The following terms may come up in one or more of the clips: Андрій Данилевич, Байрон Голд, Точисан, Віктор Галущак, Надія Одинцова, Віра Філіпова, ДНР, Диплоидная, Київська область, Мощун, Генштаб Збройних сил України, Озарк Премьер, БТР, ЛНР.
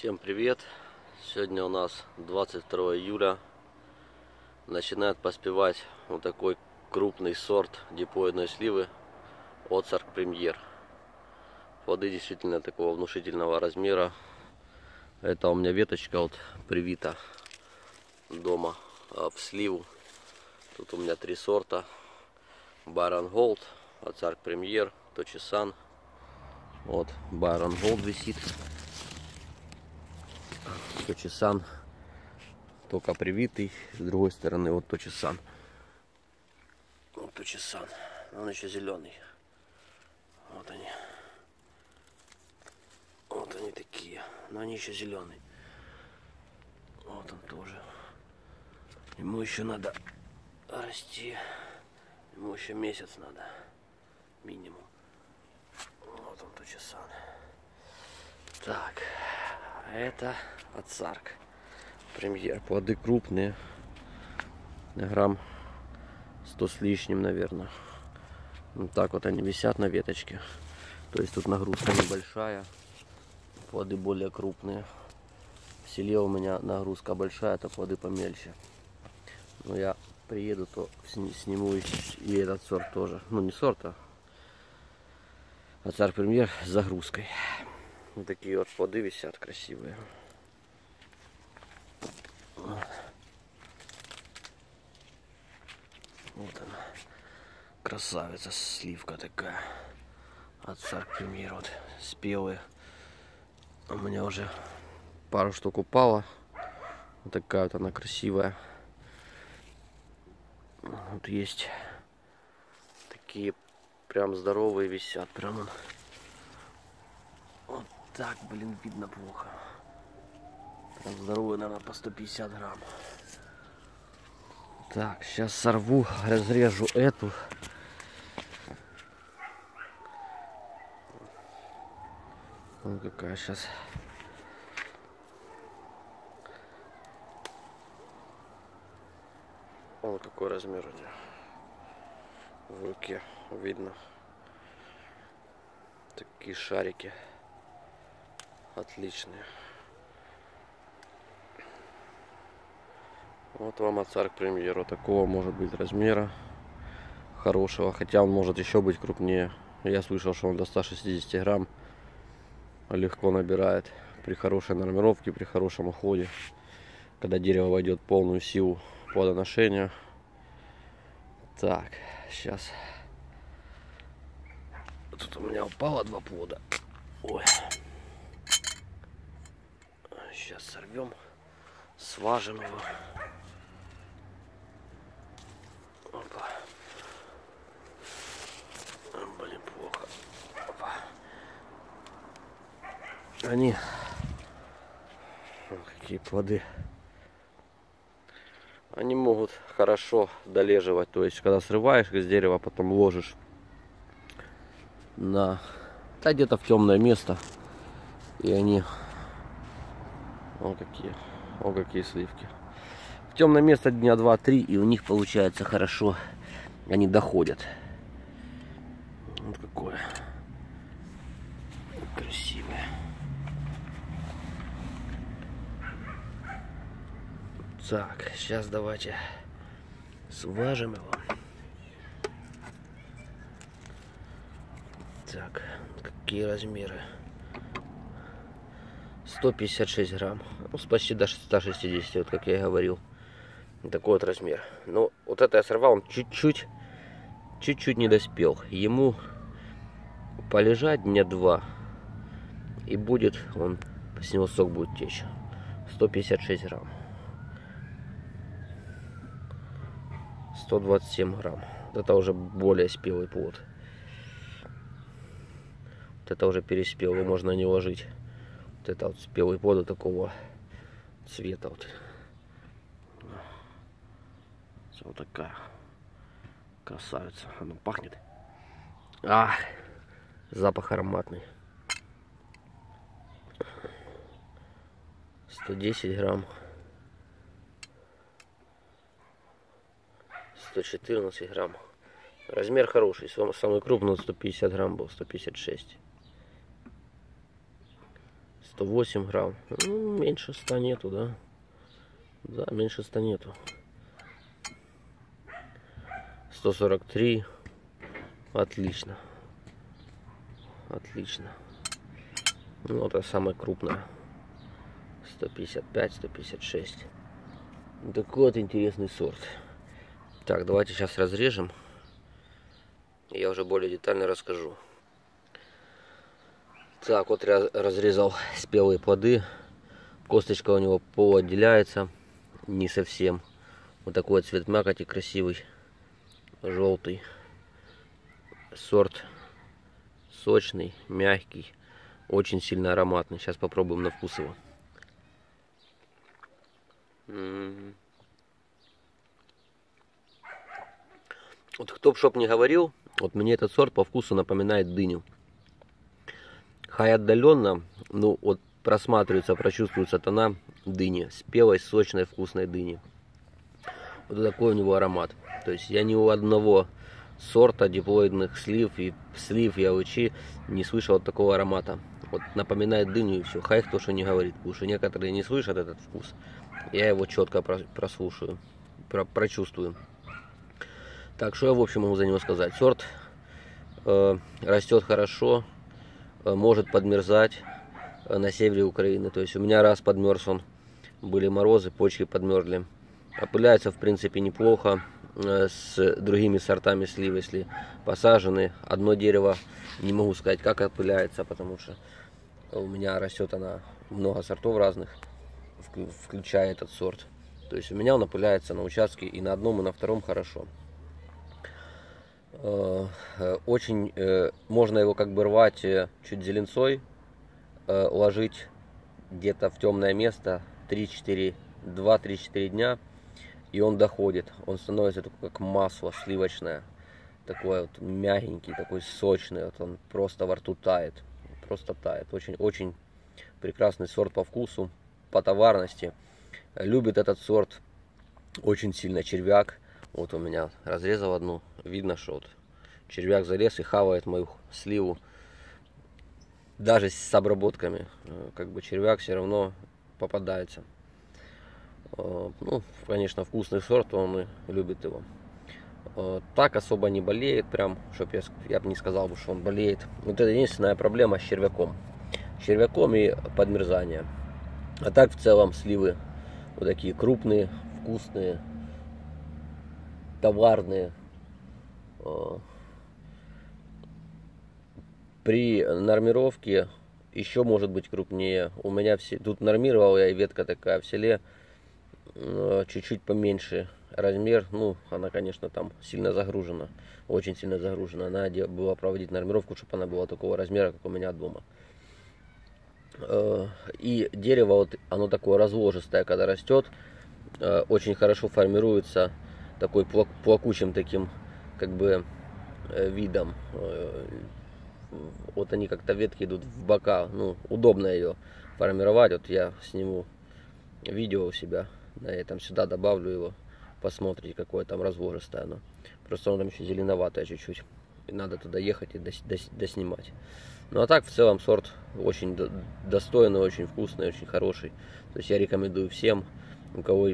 Всем привет! Сегодня у нас 22 июля. Начинает поспевать вот такой крупный сорт дипоидной сливы Озарк Премьер. Плоды действительно такого внушительного размера. Это у меня веточка вот привита дома в сливу. Тут у меня три сорта: Байрон Голд, Озарк Премьер, Точисан. Вот Байрон Голд висит. Точисан только привитый, с другой стороны вот Точисан. Вот Точисан, он еще зеленый. Вот они. Вот они такие, но они еще зеленые. Вот он тоже. Ему еще надо расти. Ему еще месяц надо. Минимум. Вот он Точисан. Так. Это Озарк Премьер. Плоды крупные, грамм 100 с лишним, наверное. Вот так вот они висят на веточке. То есть тут нагрузка небольшая, плоды более крупные. В селе у меня нагрузка большая, это плоды помельче. Но я приеду, то сниму и этот сорт тоже. Ну не сорт, а Озарк Премьер с загрузкой. Вот такие вот плоды висят красивые. Вот она. Красавица, сливка такая. Озарк Премьер. Вот спелые. У меня уже пару штук упало. Вот такая вот она красивая. Вот есть такие прям здоровые висят. Прям он. Вот так, блин, видно плохо. Прям здоровый, наверное, по 150 грамм. Так, сейчас сорву, разрежу эту. Вон какая сейчас. Вон какой размер у нее. В руке видно. Такие шарики. Отличные. Вот вам Озарк Премьер. Вот такого может быть размера хорошего, хотя он может еще быть крупнее. Я слышал, что он до 160 грамм легко набирает при хорошей нормировке, при хорошем уходе, когда дерево войдет в полную силу плодоношения. Так, сейчас тут у меня упало два плода. Ой. Сейчас сорвем, сважем его. Опа. Блин, плохо. Опа. Они. Какие плоды. Они могут хорошо долеживать. То есть, когда срываешь их с дерева, потом ложишь на... Да, где-то в темное место. И они... о какие сливки. В темное место дня 2-3, и у них получается хорошо, они доходят. Вот какое красивое. Так, сейчас давайте сважем его. Так, какие размеры. 156 грамм, ну, почти до 160, вот как я и говорил. Такой вот размер. Но вот это я сорвал, он чуть-чуть не доспел. Ему полежать дня 2, и будет, он, с него сок будет течь. 156 грамм. 127 грамм. Вот это уже более спелый плод. Вот это уже переспел, его можно не ложить. Вот это вот спелый плод вот такого цвета. Вот. Вот такая красавица. Она пахнет. А, запах ароматный. 110 грамм. 114 грамм. Размер хороший. Самый крупный 150 грамм был. 156. 108 грамм. Ну, меньше 100 нету, да? Да, меньше 100 нету. 143. Отлично. Отлично. Ну, это самая крупная. 155, 156. Такой вот интересный сорт. Так, давайте сейчас разрежем. Я уже более детально расскажу. Так, вот я разрезал спелые плоды. Косточка у него поотделяется. Не совсем. Вот такой вот цвет мякоти красивый. Желтый. Сорт сочный, мягкий. Очень сильно ароматный. Сейчас попробуем на вкус его. Вот кто бы чтоб не говорил, вот мне этот сорт по вкусу напоминает дыню. Хай отдаленно, ну вот просматривается, прочувствуется тона дыни. Спелой, сочной, вкусной дыни. Вот такой у него аромат. То есть я ни у одного сорта диплоидных слив и слив и алычи не слышал от такого аромата. Вот напоминает дыню и все. Хай кто что не говорит, потому что некоторые не слышат этот вкус. Я его четко прослушаю, прочувствую. Так, что я в общем могу за него сказать? Сорт растет хорошо, может подмерзать на севере Украины. То есть у меня раз подмерз он, были морозы, почки подмерзли. Опыляется в принципе неплохо с другими сортами слив, если посажены. Одно дерево, не могу сказать, как опыляется, потому что у меня растет она много сортов разных, включая этот сорт. То есть у меня он опыляется на участке и на одном, и на втором хорошо. Очень можно его как бы рвать чуть зеленцой, ложить где-то в темное место 2-3-4 дня, и он доходит, он становится такой, как масло сливочное, такой вот мягенький, такой сочный, вот он просто во рту тает, просто тает. Очень прекрасный сорт по вкусу, по товарности. Любит этот сорт очень сильно червяк. Вот у меня разрезал одну, видно, что вот червяк залез и хавает мою сливу. Даже с обработками, как бы червяк все равно попадается. Ну, конечно, вкусный сорт, он и любит его. Так особо не болеет, прям, чтобы я бы не сказал, что он болеет. Вот это единственная проблема с червяком. Червяком и подмерзанием. А так в целом сливы вот такие крупные, вкусные, товарные. При нормировке еще может быть крупнее. У меня все тут нормировал я, и ветка такая в селе чуть-чуть поменьше размер. Ну, она, конечно, там сильно загружена, очень сильно загружена. Надо было проводить нормировку, чтобы она была такого размера, как у меня дома. И дерево вот оно такое разложистое, когда растет, очень хорошо формируется такой плакучим таким как бы видом. Вот они как-то ветки идут в бока, ну удобно ее формировать. Вот я сниму видео у себя на этом, сюда добавлю его, посмотрите, какое там разложистое оно. Просто оно там еще зеленоватое чуть-чуть, и надо туда ехать и доснимать. Ну а так в целом сорт очень достойный, очень вкусный, очень хороший. То есть я рекомендую всем, у кого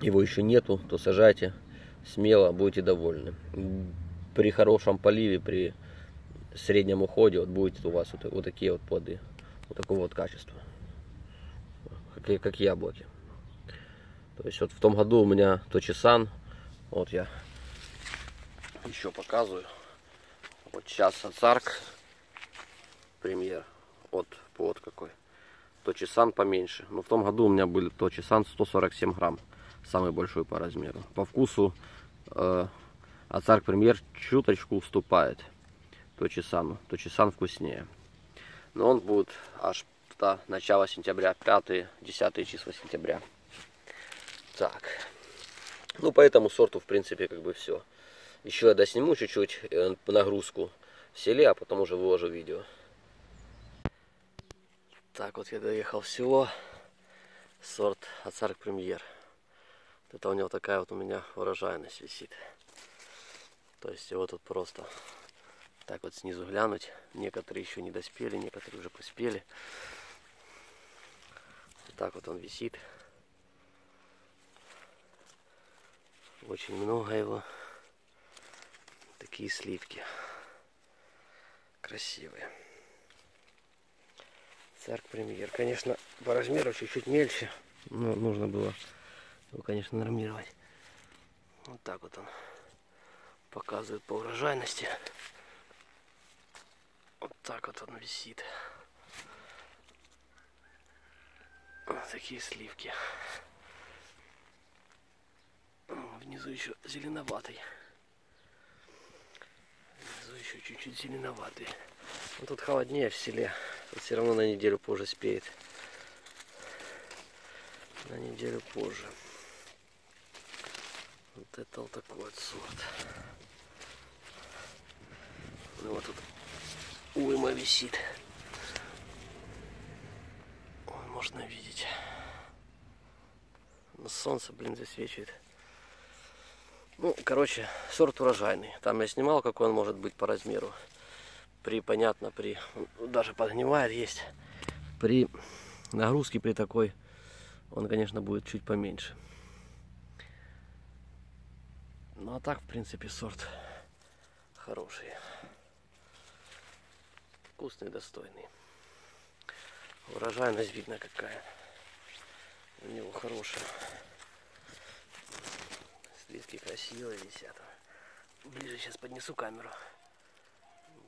его еще нету, то сажайте смело, будете довольны. При хорошем поливе, при среднем уходе, вот будет у вас вот такие вот плоды, вот такого вот качества, как яблоки. То есть вот в том году у меня Точисан, вот я еще показываю. Вот сейчас Озарк Премьер, вот плод какой. Точисан поменьше, но в том году у меня был Точисан 147 грамм. Самый большой по размеру. По вкусу Озарк Премьер чуточку уступает Точисану. Точисан вкуснее. Но он будет аж до начала сентября, 5-10 числа сентября. Так. Ну по этому сорту в принципе как бы все. Еще я досниму чуть-чуть нагрузку в селе, а потом уже выложу видео. Так, вот я доехал в село. Сорт Озарк Премьер. Это у него такая вот у меня урожайность висит. То есть его тут просто так вот снизу глянуть. Некоторые еще не доспели, некоторые уже поспели. так вот он висит. Очень много его. Такие сливки. Красивые. Озарк Премьер. Конечно, по размеру чуть-чуть мельче. Но нужно было его, конечно, нормировать. Вот так вот он показывает по урожайности. Вот так вот он висит. Вот такие сливки. Внизу еще зеленоватый. Внизу еще чуть-чуть зеленоватый. Но тут холоднее в селе. Тут все равно на неделю позже спеет. На неделю позже. Вот это вот такой вот сорт. Ну вот тут уйма висит. Вон можно видеть. Но солнце, блин, засвечивает. Ну, короче, сорт урожайный. Там я снимал, какой он может быть по размеру. Понятно, даже подгнивает есть. При нагрузке при такой он, конечно, будет чуть поменьше. Ну а так, в принципе, сорт хороший. Вкусный, достойный. Урожайность видно какая. У него хорошая. Сливки красивые висят. Ближе сейчас поднесу камеру.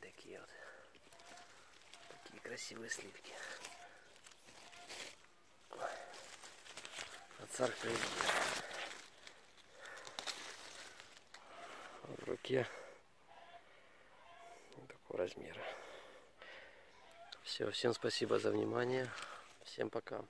Такие вот. Такие красивые сливки. Озарк Премьер. В руке вот такого размера. Все, всем спасибо за внимание. Всем пока.